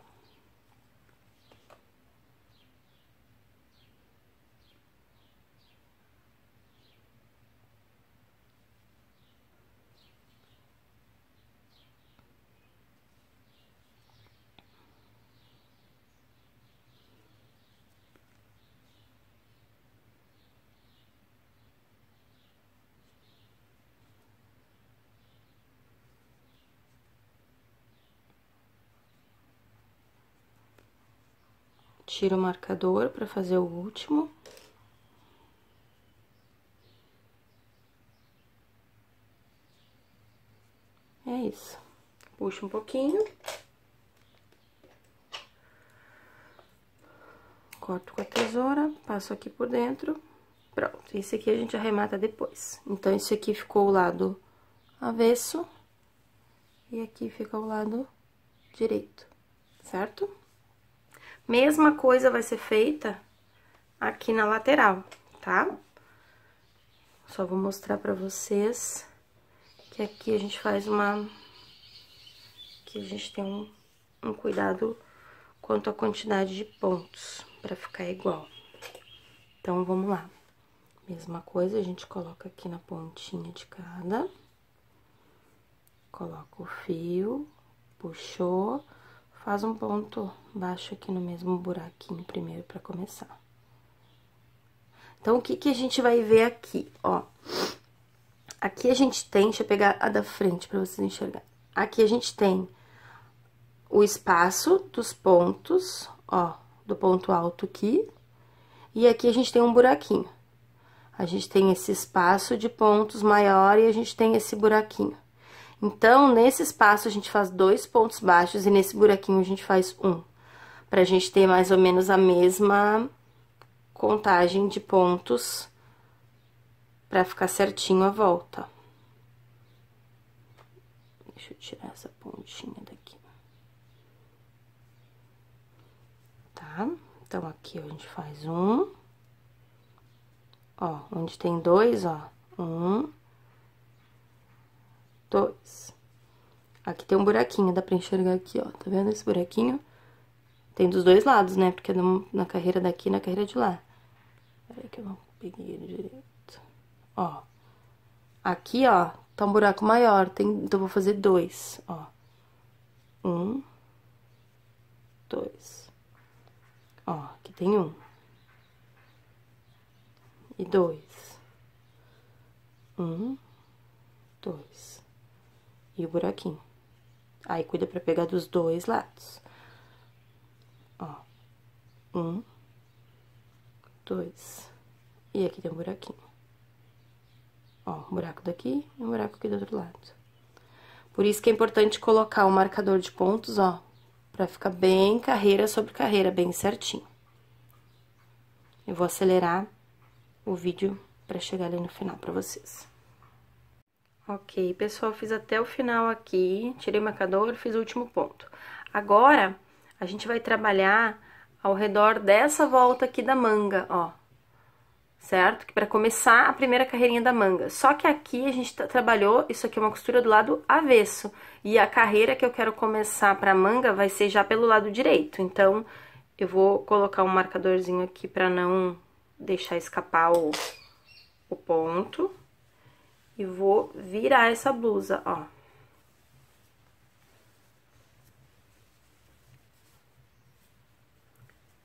Tiro o marcador para fazer o último. É isso. Puxo um pouquinho. Corto com a tesoura, passo aqui por dentro. Pronto. Esse aqui a gente arremata depois. Então, esse aqui ficou o lado avesso. E aqui fica o lado direito, certo? Mesma coisa vai ser feita aqui na lateral, tá? Só vou mostrar pra vocês que aqui a gente faz uma... Que a gente tem um cuidado quanto à quantidade de pontos, pra ficar igual. Então, vamos lá. Mesma coisa, a gente coloca aqui na pontinha de cada. Coloca o fio, puxou... Faz um ponto baixo aqui no mesmo buraquinho primeiro pra começar. Então, o que que a gente vai ver aqui, ó? Aqui a gente tem, deixa eu pegar a da frente pra vocês enxergarem. Aqui a gente tem o espaço dos pontos, ó, do ponto alto aqui. E aqui a gente tem um buraquinho. A gente tem esse espaço de pontos maior e a gente tem esse buraquinho. Então, nesse espaço, a gente faz 2 pontos baixos e nesse buraquinho a gente faz 1. Pra gente ter mais ou menos a mesma contagem de pontos pra ficar certinho a volta. Deixa eu tirar essa pontinha daqui. Tá? Então, aqui a gente faz 1. Ó, onde tem 2, ó, 1, 2. Aqui tem um buraquinho, dá pra enxergar aqui, ó. Tá vendo esse buraquinho? Tem dos dois lados, né? Porque é na carreira daqui e na carreira de lá. Peraí que eu não peguei ele direito. Ó. Aqui, ó, tá um buraco maior. Então, eu vou fazer 2, ó. 1, 2. Ó, aqui tem 1. E 2. 1, 2. E o buraquinho. Aí, cuida pra pegar dos dois lados. Ó. 1, 2. E aqui tem um buraquinho. Ó, um buraco daqui e um buraco aqui do outro lado. Por isso que é importante colocar o marcador de pontos, ó. Pra ficar bem carreira sobre carreira, bem certinho. Eu vou acelerar o vídeo pra chegar ali no final pra vocês. Ok, pessoal, fiz até o final aqui, tirei o marcador, fiz o último ponto. Agora, a gente vai trabalhar ao redor dessa volta aqui da manga, ó. Certo? Que pra começar a primeira carreirinha da manga. Só que aqui a gente trabalhou, isso aqui é uma costura do lado avesso. E a carreira que eu quero começar pra manga vai ser já pelo lado direito. Então, eu vou colocar um marcadorzinho aqui pra não deixar escapar o ponto. E vou virar essa blusa, ó.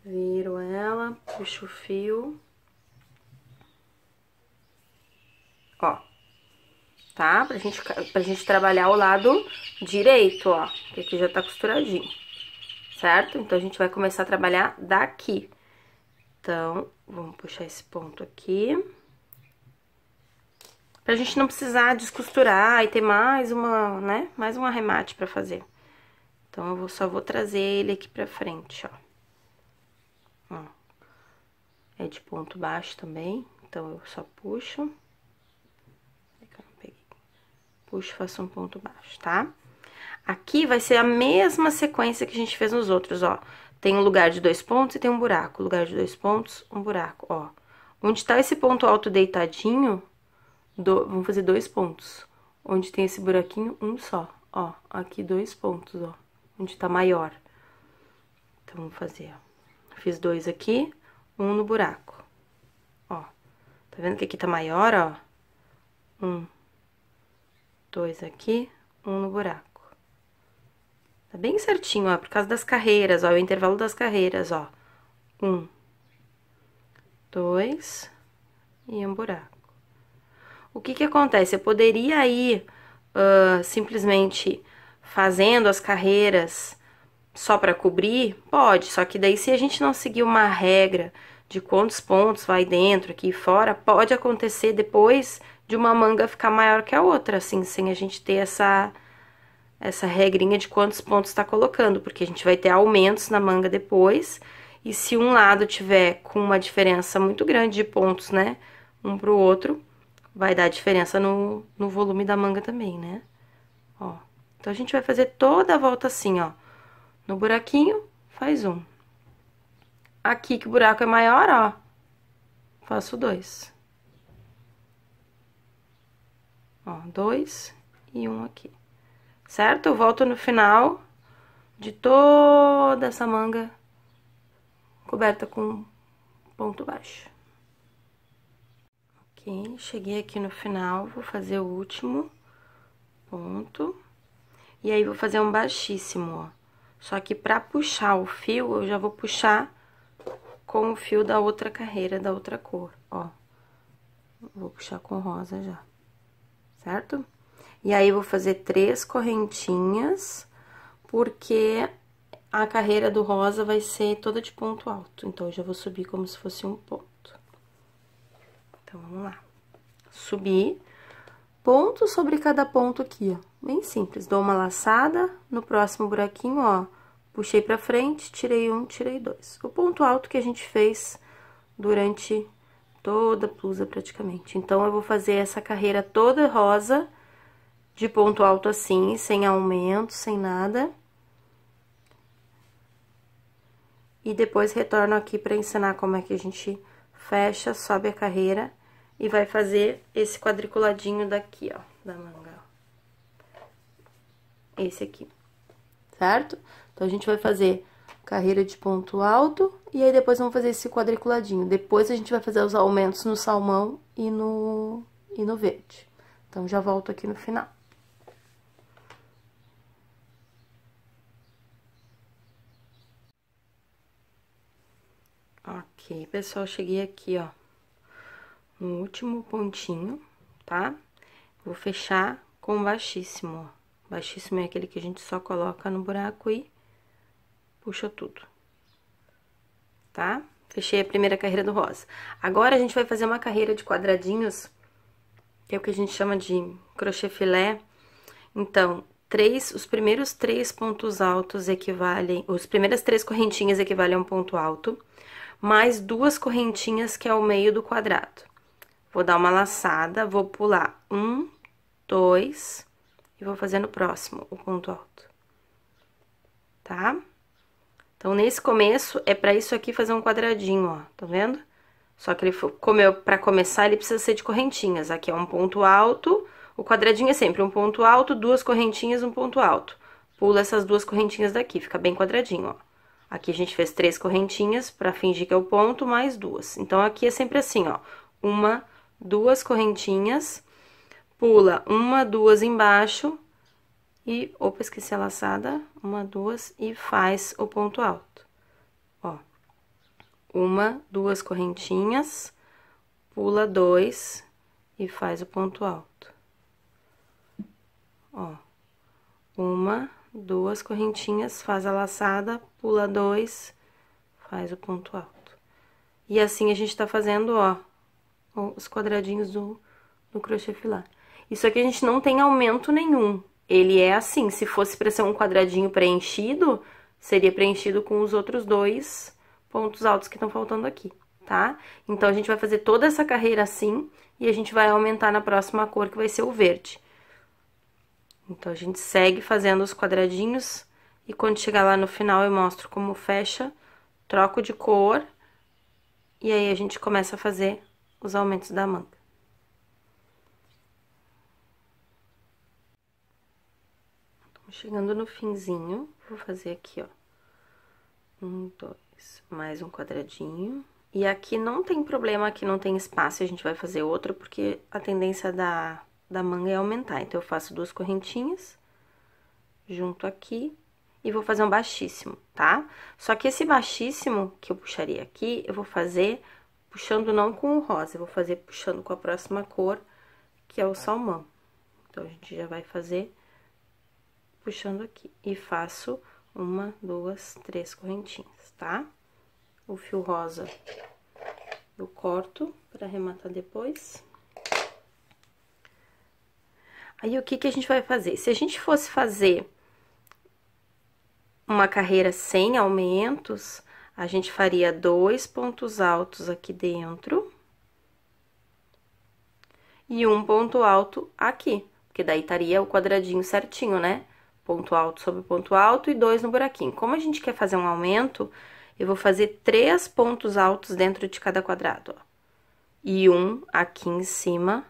Viro ela, puxo o fio. Ó, tá? Pra gente trabalhar o lado direito, ó. Que aqui já tá costuradinho, certo? Então, a gente vai começar a trabalhar daqui. Então, vamos puxar esse ponto aqui. Pra gente não precisar descosturar e ter mais uma, né? Mais um arremate pra fazer. Então, eu só vou trazer ele aqui pra frente, ó. Ó. É de ponto baixo também, então eu só puxo. Puxo, faço um ponto baixo, tá? Aqui vai ser a mesma sequência que a gente fez nos outros, ó. Tem um lugar de 2 pontos e tem um buraco. Lugar de 2 pontos, um buraco, ó. Onde tá esse ponto alto deitadinho, vamos fazer 2 pontos. Onde tem esse buraquinho, um só, ó. Aqui 2 pontos, ó. Onde tá maior. Então, vamos fazer, ó. Fiz 2 aqui, um no buraco, ó. Tá vendo que aqui tá maior, ó? 2 aqui, 1 no buraco. Tá bem certinho, ó, por causa das carreiras, ó, o intervalo das carreiras, ó. 1, 2 e um buraco. O que que acontece? Eu poderia ir simplesmente fazendo as carreiras só pra cobrir? Pode, só que daí se a gente não seguir uma regra de quantos pontos vai dentro, aqui e fora, pode acontecer depois de uma manga ficar maior que a outra, assim, sem a gente ter essa regrinha de quantos pontos tá colocando, porque a gente vai ter aumentos na manga depois, e se um lado tiver com uma diferença muito grande de pontos, né, um pro outro, vai dar diferença no volume da manga também, né? Ó, então a gente vai fazer toda a volta assim, ó, no buraquinho, faz 1. Aqui que o buraco é maior, ó, faço 2. Ó, 2 e 1 aqui, certo? Eu volto no final de toda essa manga coberta com ponto baixo. Ok, cheguei aqui no final, vou fazer o último ponto. E aí, vou fazer um baixíssimo, ó. Só que pra puxar o fio, eu já vou puxar com o fio da outra carreira, da outra cor, ó. Vou puxar com rosa já. Certo? E aí, vou fazer 3 correntinhas, porque a carreira do rosa vai ser toda de ponto alto. Então, eu já vou subir como se fosse um ponto. Então, vamos lá. Subir, ponto sobre cada ponto aqui, ó. Bem simples. Dou uma laçada, no próximo buraquinho, ó, puxei pra frente, tirei 1, tirei 2. O ponto alto que a gente fez durante toda a blusa, praticamente. Então, eu vou fazer essa carreira toda rosa, de ponto alto assim, sem aumento, sem nada. E depois, retorno aqui pra ensinar como é que a gente fecha, sobe a carreira e vai fazer esse quadriculadinho daqui, ó, da manga. Esse aqui, certo? Então, a gente vai fazer carreira de ponto alto, e aí depois vamos fazer esse quadriculadinho. Depois a gente vai fazer os aumentos no salmão e no verde. Então, já volto aqui no final. Ok, pessoal, cheguei aqui, ó, no último pontinho, tá? Vou fechar com baixíssimo, ó. Baixíssimo é aquele que a gente só coloca no buraco e puxa tudo, tá? Fechei a primeira carreira do rosa. Agora, a gente vai fazer uma carreira de quadradinhos, que é o que a gente chama de crochê filé. Então, os primeiros 3 pontos altos equivalem... As primeiras 3 correntinhas equivalem a um ponto alto, mais 2 correntinhas, que é o meio do quadrado. Vou dar uma laçada, vou pular 1, 2, e vou fazer no próximo, o ponto alto, tá? Então, nesse começo, é pra isso aqui fazer um quadradinho, ó, tá vendo? Só que ele, como eu, pra começar, ele precisa ser de correntinhas. Aqui é um ponto alto, o quadradinho é sempre um ponto alto, duas correntinhas, um ponto alto. Pula essas duas correntinhas daqui, fica bem quadradinho, ó. Aqui a gente fez 3 correntinhas pra fingir que é o ponto, mais 2. Então, aqui é sempre assim, ó, 1, 2 correntinhas, pula 1, 2 embaixo... E, opa, esqueci a laçada, 1, 2, e faz o ponto alto. Ó, 1, 2 correntinhas, pula 2 e faz o ponto alto. Ó, 1, 2 correntinhas, faz a laçada, pula 2, faz o ponto alto. E assim a gente tá fazendo, ó, os quadradinhos do crochê filar. Isso aqui a gente não tem aumento nenhum. Ele é assim, se fosse para ser um quadradinho preenchido, seria preenchido com os outros 2 pontos altos que estão faltando aqui, tá? Então, a gente vai fazer toda essa carreira assim, e a gente vai aumentar na próxima cor, que vai ser o verde. Então, a gente segue fazendo os quadradinhos, e quando chegar lá no final, eu mostro como fecha, troco de cor, e aí a gente começa a fazer os aumentos da manga. Chegando no finzinho, vou fazer aqui, ó, 1, 2, mais um quadradinho. E aqui não tem problema, aqui não tem espaço, a gente vai fazer outro, porque a tendência da manga é aumentar. Então, eu faço 2 correntinhas, junto aqui, e vou fazer um baixíssimo, tá? Só que esse baixíssimo que eu puxaria aqui, eu vou fazer puxando não com o rosa, eu vou fazer puxando com a próxima cor, que é o salmão. Então, a gente já vai fazer... puxando aqui, e faço 1, 2, 3 correntinhas, tá? O fio rosa eu corto pra arrematar depois. Aí, o que a gente vai fazer? Se a gente fosse fazer uma carreira sem aumentos, a gente faria 2 pontos altos aqui dentro e 1 ponto alto aqui, porque daí estaria o quadradinho certinho, né? Ponto alto sobre ponto alto e 2 no buraquinho. Como a gente quer fazer um aumento, eu vou fazer 3 pontos altos dentro de cada quadrado, ó. E 1 aqui em cima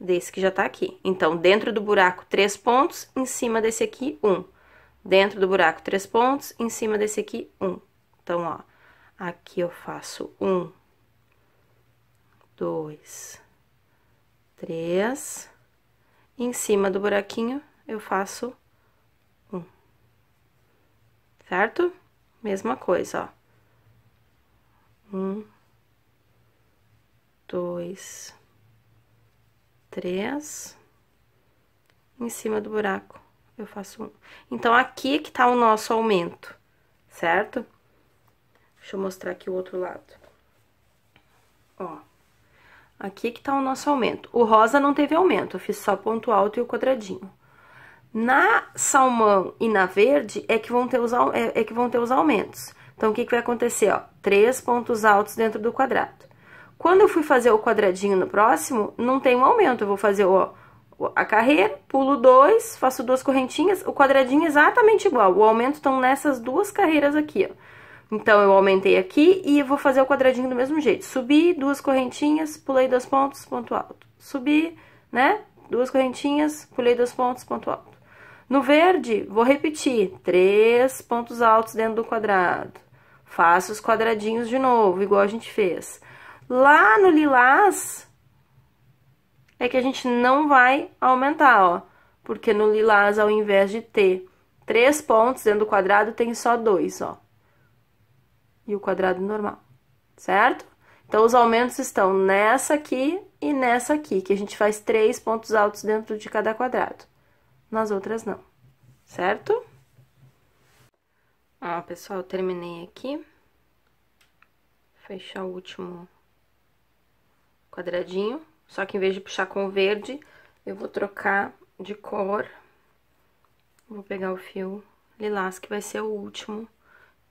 desse que já tá aqui. Então, dentro do buraco, 3 pontos, em cima desse aqui, 1. Dentro do buraco, 3 pontos, em cima desse aqui, 1. Então, ó, aqui eu faço 1, 2, 3... Em cima do buraquinho, eu faço 1, certo? Mesma coisa, ó. 1, 2, 3. Em cima do buraco, eu faço 1. Então, aqui que tá o nosso aumento, certo? Deixa eu mostrar aqui o outro lado. Ó. Aqui que tá o nosso aumento. O rosa não teve aumento, eu fiz só ponto alto e o quadradinho. Na salmão e na verde é que vão ter os aumentos. Então, o que vai acontecer, ó? 3 pontos altos dentro do quadrado. Quando eu fui fazer o quadradinho no próximo, não tem um aumento. Eu vou fazer, ó, a carreira, pulo 2, faço 2 correntinhas, o quadradinho é exatamente igual. O aumento estão nessas 2 carreiras aqui, ó. Então, eu aumentei aqui e vou fazer o quadradinho do mesmo jeito. Subi, 2 correntinhas, pulei 2 pontos, ponto alto. Subi, né? 2 correntinhas, pulei 2 pontos, ponto alto. No verde, vou repetir 3 pontos altos dentro do quadrado. Faço os quadradinhos de novo, igual a gente fez. Lá no lilás, é que a gente não vai aumentar, ó. Porque no lilás, ao invés de ter 3 pontos dentro do quadrado, tem só 2, ó. E o quadrado normal, certo? Então, os aumentos estão nessa aqui e nessa aqui, que a gente faz 3 pontos altos dentro de cada quadrado. Nas outras, não, certo? Ó, pessoal, eu terminei aqui. Fechar o último quadradinho. Só que, em vez de puxar com o verde, eu vou trocar de cor. Vou pegar o fio lilás, que vai ser o último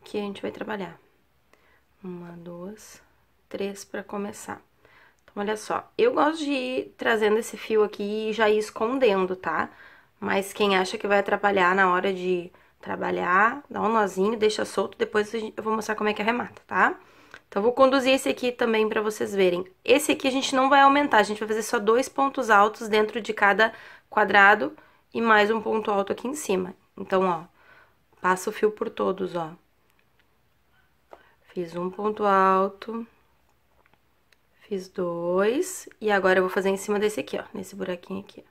que a gente vai trabalhar. 1, 2, 3 para começar. Então, olha só, eu gosto de ir trazendo esse fio aqui e já ir escondendo, tá? Mas quem acha que vai atrapalhar na hora de trabalhar, dá um nozinho, deixa solto, depois eu vou mostrar como é que arremata, tá? Então, eu vou conduzir esse aqui também pra vocês verem. Esse aqui a gente não vai aumentar, a gente vai fazer só 2 pontos altos dentro de cada quadrado e mais um ponto alto aqui em cima. Então, ó, passa o fio por todos, ó. Fiz um ponto alto, fiz 2, e agora eu vou fazer em cima desse aqui, ó, nesse buraquinho aqui,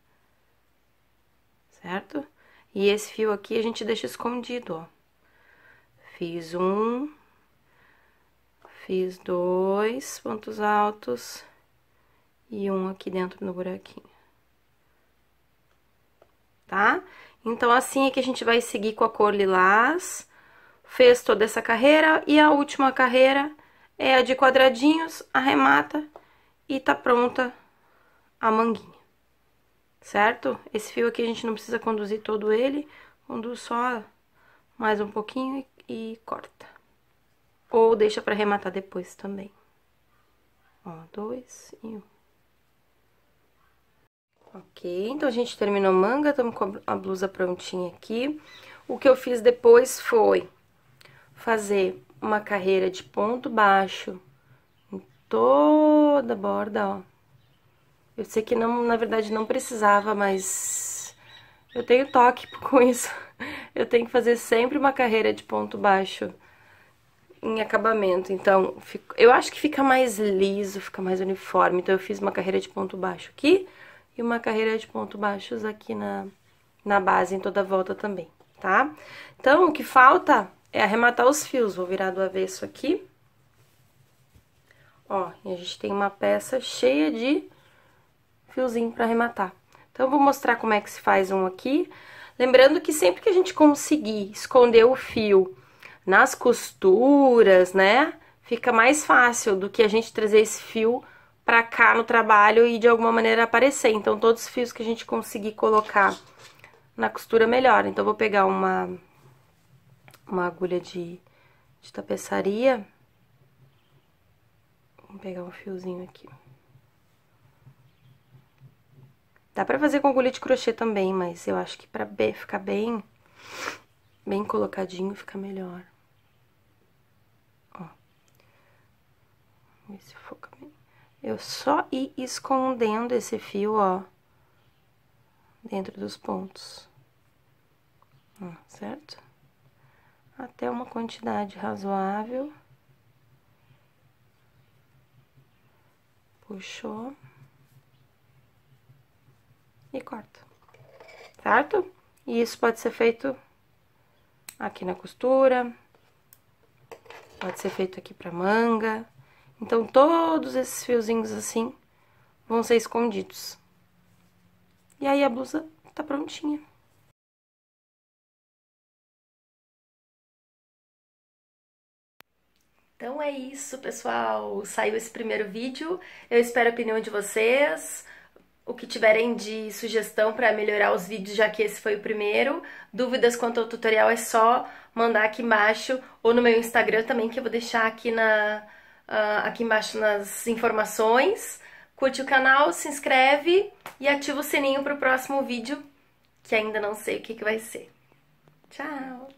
certo? E esse fio aqui a gente deixa escondido, ó. Fiz 1... Fiz 2 pontos altos e 1 aqui dentro no buraquinho, tá? Então, assim é que a gente vai seguir com a cor lilás. Fez toda essa carreira e a última carreira é a de quadradinhos, arremata e tá pronta a manguinha, certo? Esse fio aqui a gente não precisa conduzir todo ele, conduz só mais um pouquinho e corta. Ou deixa pra arrematar depois também. Ó, 2 e 1. Ok, então a gente terminou a manga, estamos com a blusa prontinha aqui. O que eu fiz depois foi fazer uma carreira de ponto baixo em toda a borda, ó. Eu sei que não, na verdade, não precisava, mas eu tenho toque com isso. Eu tenho que fazer sempre uma carreira de ponto baixo em acabamento, então eu acho que fica mais liso, fica mais uniforme. Então eu fiz uma carreira de ponto baixo aqui e uma carreira de ponto baixos aqui na base, em toda a volta também, tá? Então o que falta é arrematar os fios. Vou virar do avesso aqui, ó, e a gente tem uma peça cheia de fiozinho pra arrematar. Então eu vou mostrar como é que se faz um aqui, lembrando que sempre que a gente conseguir esconder o fio nas costuras, né, fica mais fácil do que a gente trazer esse fio pra cá no trabalho e de alguma maneira aparecer. Então, todos os fios que a gente conseguir colocar na costura, melhor. Então, eu vou pegar uma agulha de tapeçaria. Vou pegar um fiozinho aqui. Dá pra fazer com agulha de crochê também, mas eu acho que pra ficar bem colocadinho, fica melhor. Vê se foca bem. Eu só ir escondendo esse fio, ó, dentro dos pontos. Ó, certo? Até uma quantidade razoável. Puxou. E corta. Certo? E isso pode ser feito aqui na costura. Pode ser feito aqui pra manga. Então, todos esses fiozinhos assim vão ser escondidos. E aí, a blusa tá prontinha. Então, é isso, pessoal. Saiu esse primeiro vídeo. Eu espero a opinião de vocês. O que tiverem de sugestão para melhorar os vídeos, já que esse foi o primeiro. Dúvidas quanto ao tutorial é só mandar aqui embaixo, ou no meu Instagram também, que eu vou deixar aqui aqui embaixo nas informações. Curte o canal, se inscreve e ativa o sininho para o próximo vídeo, que ainda não sei o que vai ser. Tchau!